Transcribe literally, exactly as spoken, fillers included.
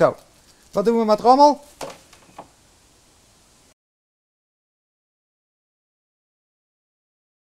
Zo, wat doen we met rommel?